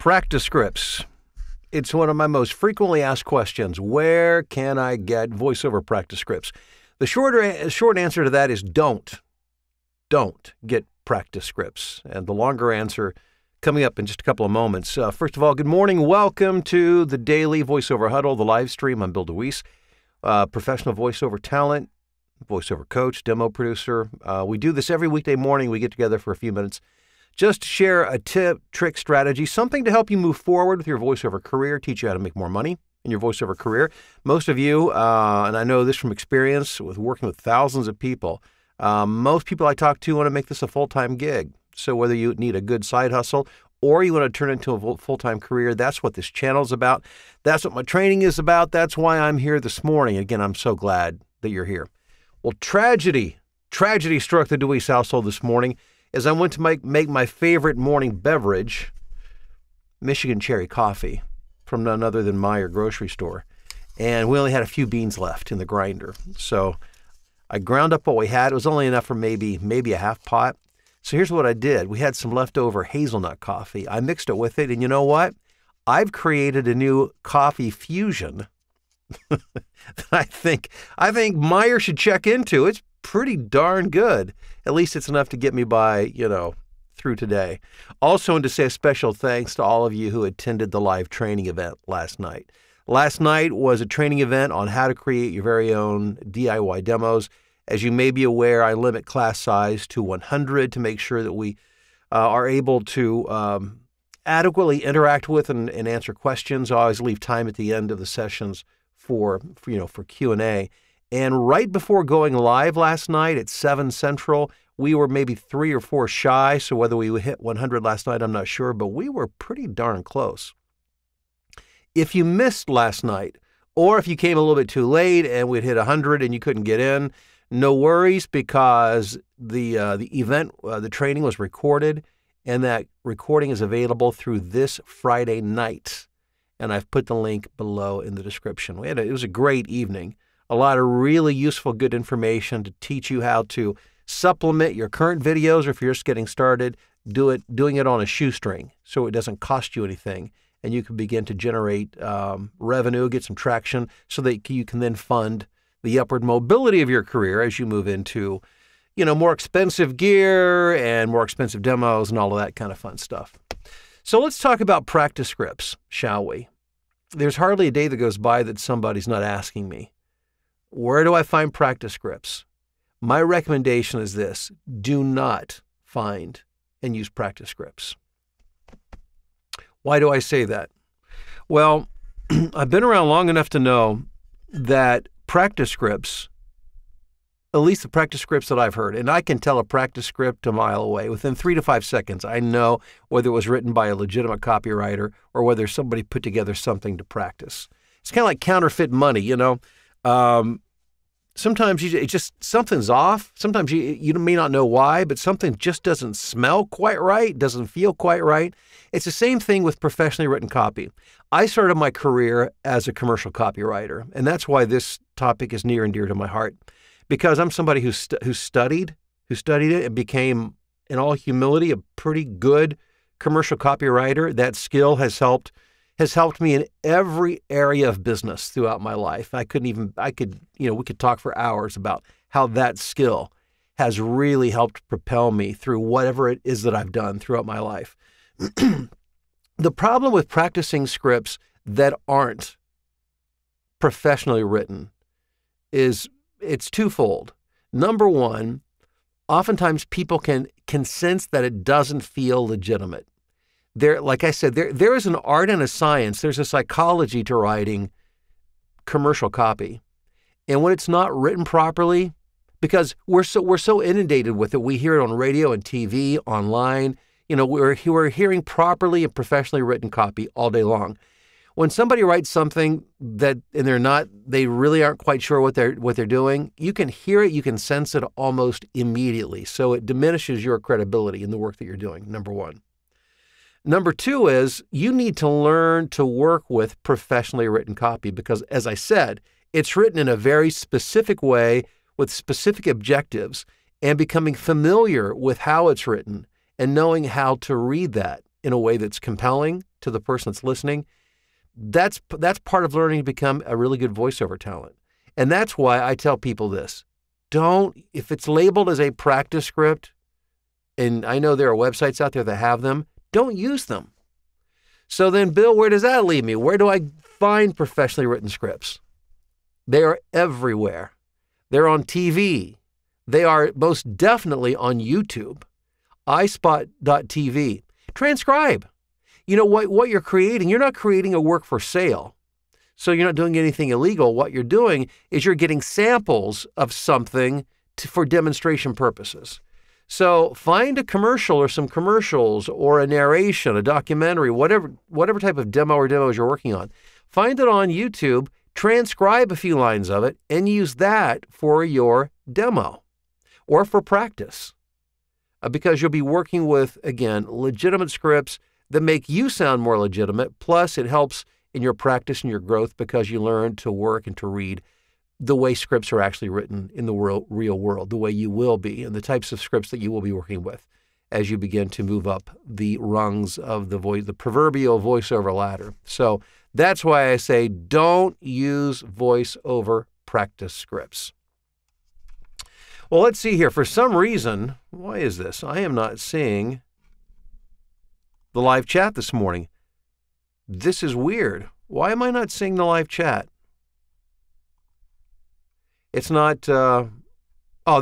Practice scripts. It's one of my most frequently asked questions. Where can I get voiceover practice scripts? The short answer to that is don't. Don't get practice scripts. And the longer answer coming up in just a couple of moments. First of all, good morning. Welcome to the Daily Voiceover Huddle, the live stream. I'm Bill DeWeese, professional voiceover talent, voiceover coach, demo producer. We do this every weekday morning. We get together for a few minutes just to share a tip, trick, strategy, something to help you move forward with your voiceover career, teach you how to make more money in your voiceover career. Most of you, and I know this from experience with working with thousands of people, most people I talk to want to make this a full-time gig. So whether you need a good side hustle or you want to turn it into a full-time career, that's what this channel is about. That's what my training is about. That's why I'm here this morning. Again, I'm so glad that you're here. Well, tragedy struck the DeWeese household this morning as I went to make my favorite morning beverage, Michigan cherry coffee from none other than Meijer grocery store. And we only had a few beans left in the grinder. So I ground up what we had. It was only enough for maybe a half pot. So here's what I did. We had some leftover hazelnut coffee. I mixed it with it, and you know what? I've created a new coffee fusion that I think Meijer should check into. It's pretty darn good. At least it's enough to get me by, you know, through today. Also, and to say a special thanks to all of you who attended the live training event last night. Last night was a training event on how to create your very own DIY demos. As you may be aware, I limit class size to 100 to make sure that we are able to adequately interact with and answer questions. I always leave time at the end of the sessions for Q&A. And right before going live last night at 7 Central, we were maybe 3 or 4 shy. So whether we hit 100 last night, I'm not sure, but we were pretty darn close. If you missed last night, or if you came a little bit too late and we'd hit 100 and you couldn't get in, no worries, because the event, the training was recorded, and that recording is available through this Friday night. And I've put the link below in the description. It was a great evening. A lot of really useful, good information to teach you how to supplement your current videos, or if you're just getting started, doing it on a shoestring so it doesn't cost you anything. And you can begin to generate revenue, get some traction so that you can then fund the upward mobility of your career as you move into, you know, more expensive gear and more expensive demos and all of that kind of fun stuff. So let's talk about practice scripts, shall we? There's hardly a day that goes by that somebody's not asking me, where do I find practice scripts? My recommendation is this: do not find and use practice scripts. Why do I say that? Well, I've been around long enough to know that practice scripts, at least the practice scripts that I've heard, and I can tell a practice script a mile away. Within 3 to 5 seconds, I know whether it was written by a legitimate copywriter or whether somebody put together something to practice. It's kind of like counterfeit money, you know. Sometimes it's just something's off. Sometimes you may not know why, but something just doesn't smell quite right, doesn't feel quite right. It's the same thing with professionally written copy. I started my career as a commercial copywriter, and that's why this topic is near and dear to my heart, because I'm somebody who studied it and became, in all humility, a pretty good commercial copywriter. That skill has helped me in every area of business throughout my life. We could talk for hours about how that skill has really helped propel me through whatever it is that I've done throughout my life. The problem with practicing scripts that aren't professionally written is it's twofold. Number one, oftentimes people can sense that it doesn't feel legitimate. Like I said, there is an art and a science. There's a psychology to writing commercial copy. And when it's not written properly, because we're so inundated with it, we hear it on radio and TV, online. You know, we're hearing properly and professionally written copy all day long. When somebody writes something they really aren't quite sure what they're doing, you can hear it, you can sense it almost immediately. So it diminishes your credibility in the work that you're doing, number one. Number two is you need to learn to work with professionally written copy because, as I said, it's written in a very specific way with specific objectives, and becoming familiar with how it's written and knowing how to read that in a way that's compelling to the person that's listening, that's part of learning to become a really good voiceover talent. And that's why I tell people this. Don't, if it's labeled as a practice script, and I know there are websites out there that have them, don't use them. So then, Bill, where does that leave me? Where do I find professionally written scripts? They are everywhere. They're on TV. They are most definitely on YouTube. iSpot.TV. Transcribe. You know what you're creating? You're not creating a work for sale. So you're not doing anything illegal. What you're doing is you're getting samples of something for demonstration purposes. So find a commercial or some commercials or a narration, a documentary, whatever type of demo or demos you're working on. Find it on YouTube, transcribe a few lines of it, and use that for your demo or for practice. Because you'll be working with, again, legitimate scripts that make you sound more legitimate, plus it helps in your practice and your growth because you learn to work and to read the way scripts are actually written in the real world, the way you will be, and the types of scripts that you will be working with as you begin to move up the rungs of the voice, the proverbial voiceover ladder. So that's why I say don't use voiceover practice scripts. Well, let's see here. For some reason, why is this? I am not seeing the live chat this morning. This is weird. Why am I not seeing the live chat? It's not, oh,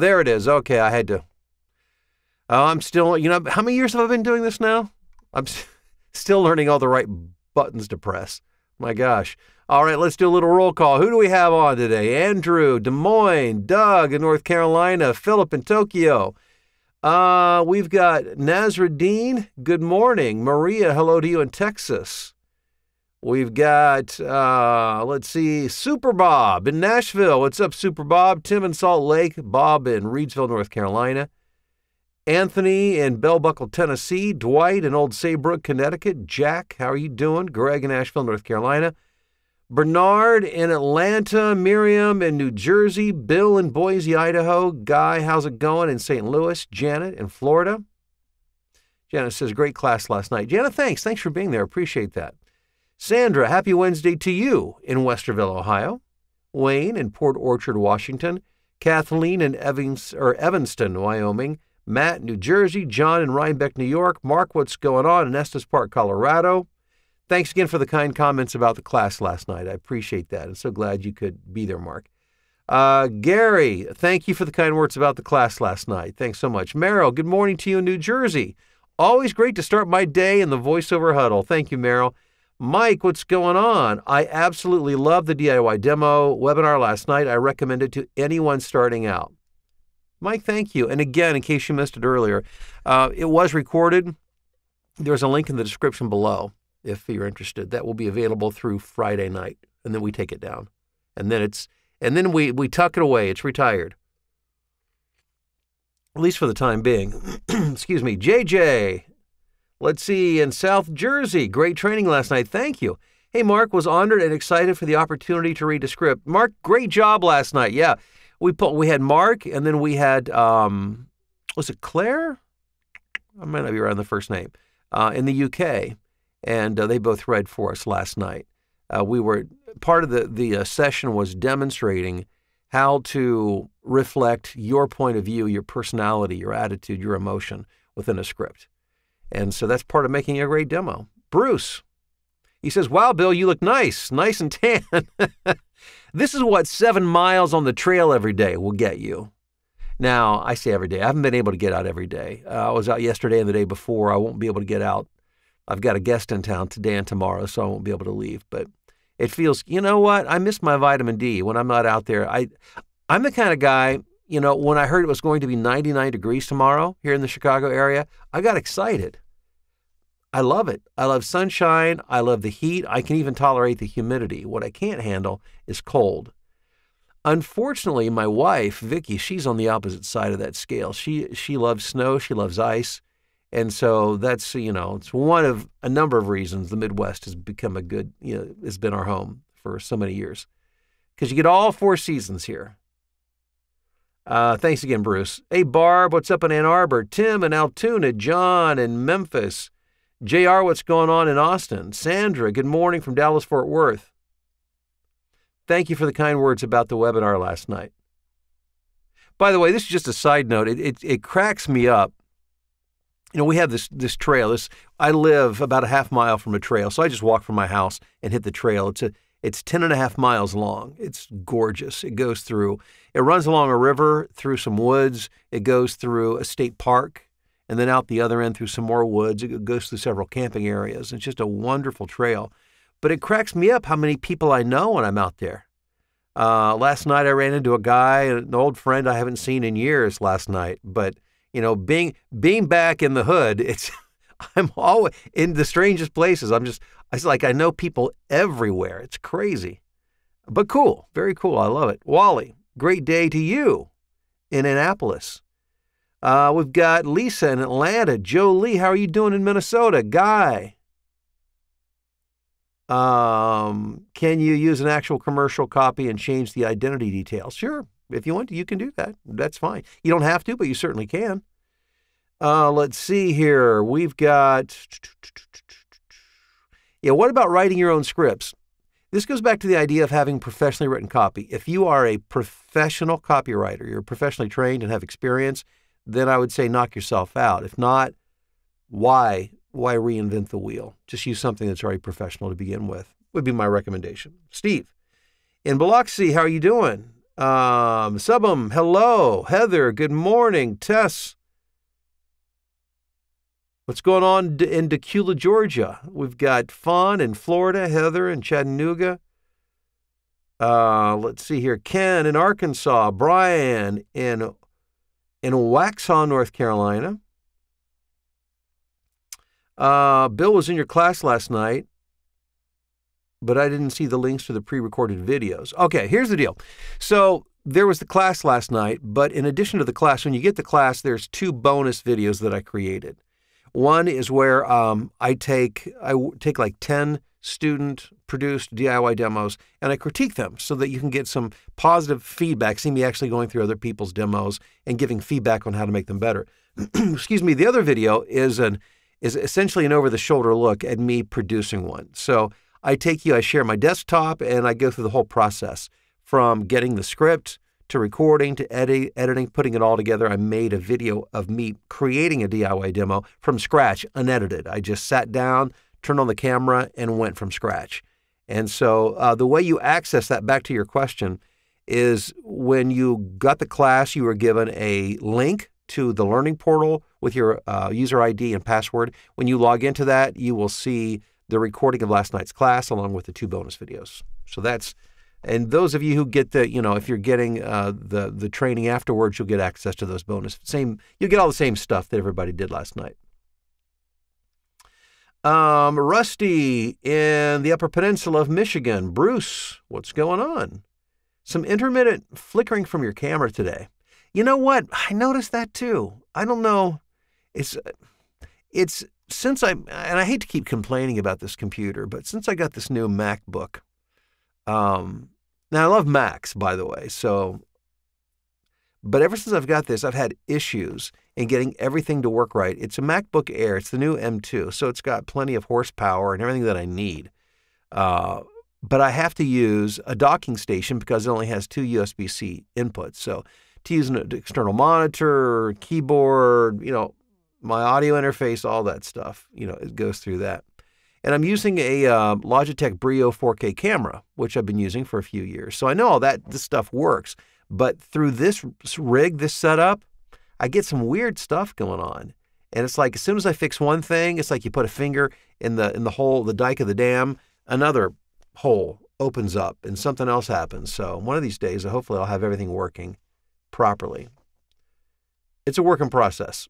there it is. Okay, I had to. Oh, I'm still, you know, how many years have I been doing this now? I'm still learning all the right buttons to press. My gosh. All right, let's do a little roll call. Who do we have on today? Andrew, Des Moines, Doug in North Carolina, Philip in Tokyo. We've got Nazruddin, good morning. Maria, hello to you in Texas. We've got, let's see, Super Bob in Nashville. What's up, Super Bob? Tim in Salt Lake, Bob in Reidsville, North Carolina. Anthony in Bell Buckle, Tennessee. Dwight in Old Saybrook, Connecticut. Jack, how are you doing? Greg in Asheville, North Carolina. Bernard in Atlanta, Miriam in New Jersey, Bill in Boise, Idaho, Guy, how's it going in St. Louis, Janet in Florida. Janet says, great class last night. Janet, thanks. Thanks for being there. Appreciate that. Sandra, happy Wednesday to you in Westerville, Ohio. Wayne in Port Orchard, Washington. Kathleen in Evanston, Wyoming. Matt, New Jersey. John in Rhinebeck, New York. Mark, what's going on in Estes Park, Colorado. Thanks again for the kind comments about the class last night. I appreciate that. I'm so glad you could be there, Mark. Gary, thank you for the kind words about the class last night. Thanks so much. Merrill, good morning to you in New Jersey. Always great to start my day in the voiceover huddle. Thank you, Merrill. Mike, what's going on? I absolutely love the DIY demo webinar last night. I recommend it to anyone starting out. Mike, thank you. And again, in case you missed it earlier, it was recorded. There's a link in the description below. If you're interested, that will be available through Friday night, and then we take it down, and then we tuck it away. It's retired, at least for the time being. Excuse me, JJ. Let's see, in South Jersey, great training last night. Thank you. Hey, Mark, was honored and excited for the opportunity to read a script. Mark, great job last night. Yeah, we had Mark, and then we had was it Claire? I might not be around the first name in the UK. And they both read for us last night. We were part of the session was demonstrating how to reflect your point of view, your personality, your attitude, your emotion within a script. And so that's part of making a great demo. Bruce, he says, wow, Bill, you look nice, nice and tan. This is what 7 miles on the trail every day will get you. Now, I say every day. I haven't been able to get out every day. I was out yesterday and the day before. I won't be able to get out. I've got a guest in town today and tomorrow, so I won't be able to leave. But it feels, you know what? I miss my vitamin D when I'm not out there. I'm the kind of guy, you know, when I heard it was going to be 99 degrees tomorrow here in the Chicago area, I got excited. I love it. I love sunshine. I love the heat. I can even tolerate the humidity. What I can't handle is cold. Unfortunately, my wife, Vicky, she's on the opposite side of that scale. She loves snow. She loves ice. And so that's, you know, it's one of a number of reasons the Midwest has become a good, you know, it's been our home for so many years. Because you get all 4 seasons here. Thanks again, Bruce. Hey, Barb, what's up in Ann Arbor? Tim in Altoona, John in Memphis, JR, what's going on in Austin? Sandra, good morning from Dallas-Fort Worth. Thank you for the kind words about the webinar last night. By the way, this is just a side note. It cracks me up. You know, we have this trail. I live about a half mile from a trail, so I just walk from my house and hit the trail. It's 10.5 miles long. It's gorgeous. It runs along a river, through some woods. It goes through a state park, and then out the other end through some more woods. It goes through several camping areas. It's just a wonderful trail. But it cracks me up how many people I know when I'm out there. Last night I ran into a guy, an old friend I haven't seen in years last night. But, you know, being back in the hood, I'm always in the strangest places. It's like I know people everywhere. It's crazy, but cool. Very cool. I love it. Wally, great day to you in Annapolis. We've got Lisa in Atlanta. Joe Lee, how are you doing in Minnesota? Guy, can you use an actual commercial copy and change the identity details? Sure. If you want to, you can do that. That's fine. You don't have to, but you certainly can. Let's see here. We've got... Yeah, what about writing your own scripts? This goes back to the idea of having professionally written copy. If you are a professional copywriter, you're professionally trained and have experience, then I would say knock yourself out. If not, why reinvent the wheel? Just use something that's already professional to begin with, would be my recommendation. Steve, in Biloxi, how are you doing? Subham, hello. Heather, good morning. Tess, what's going on in Dacula, Georgia? We've got Fawn in Florida, Heather in Chattanooga. Let's see here. Ken in Arkansas, Brian in Waxhaw, North Carolina. Bill was in your class last night, but I didn't see the links to the pre-recorded videos. Okay, here's the deal. So there was the class last night, but in addition to the class, when you get the class, there's 2 bonus videos that I created. One is where I take like 10 student-produced DIY demos, and I critique them so that you can get some positive feedback, see me actually going through other people's demos and giving feedback on how to make them better. Excuse me. The other video is essentially an over-the-shoulder look at me producing one. So I share my desktop, and I go through the whole process from getting the script to recording, to editing, putting it all together. I made a video of me creating a DIY demo from scratch, unedited. I just sat down, turned on the camera, and went from scratch. And so the way you access that, back to your question, is when you got the class, you were given a link to the learning portal with your user ID and password. When you log into that, you will see the recording of last night's class along with the 2 bonus videos. So that's... And those of you who get the, you know, if you're getting the training afterwards, you'll get access to those bonus. You'll get all the same stuff that everybody did last night. Rusty in the Upper Peninsula of Michigan. Bruce, what's going on? Some intermittent flickering from your camera today. You know what? I noticed that too. I don't know. It's since I hate to keep complaining about this computer, but since I got this new MacBook. Now I love Macs, by the way, but ever since I've got this, I've had issues in getting everything to work right. It's a MacBook Air. It's the new M2, so it's got plenty of horsepower and everything that I need. But I have to use a docking station because it only has 2 USB-C inputs. So to use an external monitor, keyboard, you know, my audio interface, all that stuff, you know, it goes through that. And I'm using a Logitech Brio 4K camera, which I've been using for a few years. So I know all that this stuff works, but through this rig, this setup, I get some weird stuff going on. And it's like as soon as I fix one thing, it's like you put a finger in the hole, the dike of the dam, another hole opens up and something else happens. So one of these days, hopefully I'll have everything working properly. It's a work in process.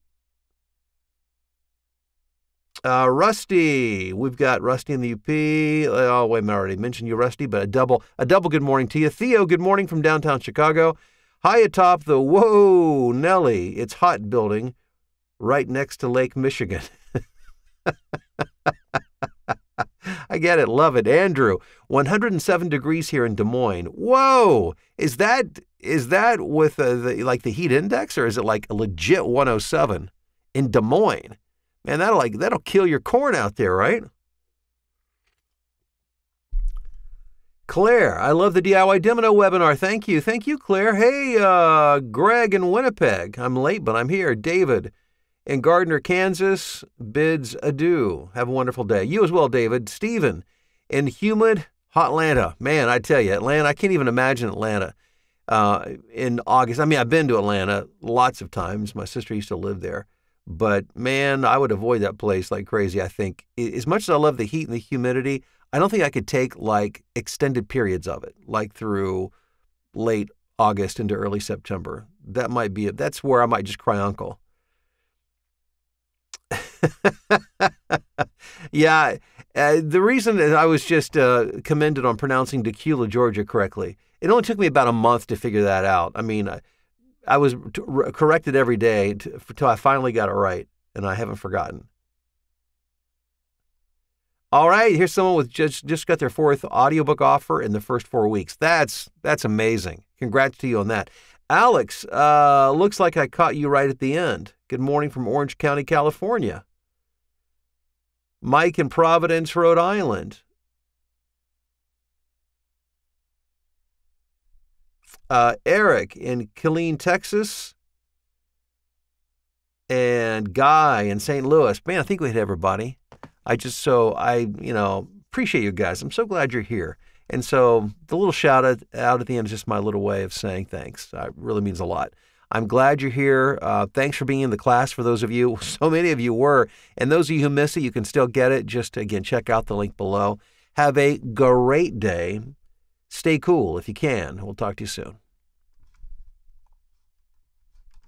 Rusty, we've got Rusty in the UP. Oh, wait a minute, I already mentioned you, Rusty, but a double good morning to you. Theo, good morning from downtown Chicago. High atop the Whoa Nelly, it's hot building right next to Lake Michigan. I get it, love it. Andrew, 107 degrees here in Des Moines. Whoa, is that with the heat index, or is it like a legit 107 in Des Moines? Man, that'll kill your corn out there, right? Claire, I love the DIY Domino webinar. Thank you. Thank you, Claire. Hey, Greg in Winnipeg. I'm late, but I'm here. David in Gardner, Kansas bids adieu. Have a wonderful day. You as well, David. Steven in humid Hotlanta. Man, I tell you, Atlanta, I can't even imagine Atlanta in August. I mean, I've been to Atlanta lots of times. My sister used to live there. But, man, I would avoid that place like crazy, I think. As much as I love the heat and the humidity, I don't think I could take, like, extended periods of it, like through late August into early September. That might be it. That's where I might just cry uncle. Yeah, the reason is I was just commended on pronouncing Dacula, Georgia correctly. It only took me about a month to figure that out. I mean, I was corrected every day until I finally got it right, and I haven't forgotten. All right, here's someone with just got their 4th audiobook offer in the first 4 weeks. That's amazing. Congrats to you on that. Alex, looks like I caught you right at the end. Good morning from Orange County, California. Mike in Providence, Rhode Island. Eric in Killeen, Texas. And Guy in St. Louis. Man, I think we hit everybody. I appreciate you guys. I'm so glad you're here. And so the little shout out at the end is just my little way of saying thanks. It really means a lot. I'm glad you're here. Thanks for being in the class for those of you. So many of you were. And those of you who miss it, you can still get it. Just, again, check out the link below. Have a great day. Stay cool if you can. We'll talk to you soon.